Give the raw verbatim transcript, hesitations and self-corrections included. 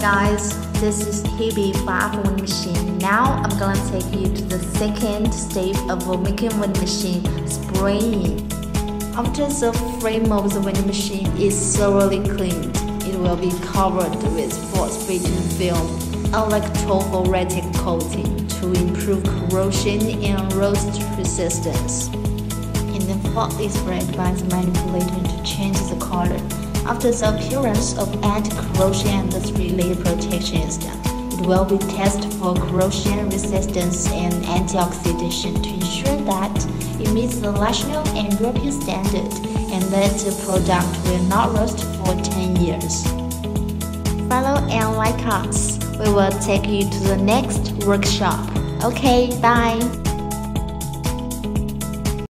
guys, this is T B five Vending Machine. Now I'm gonna take you to the second step of making vending machine, spraying. After the frame of the vending machine is thoroughly cleaned, it will be covered with frost-bitten film, electrophoretic coating to improve corrosion and rust resistance. And then fog is sprayed by the manipulator to change the color. After the appearance of anti-corrosion and the related protection is done, it will be tested for corrosion resistance and antioxidation to ensure that it meets the national and European standard and that the product will not rust for ten years. Follow and like us. We will take you to the next workshop. Okay, bye!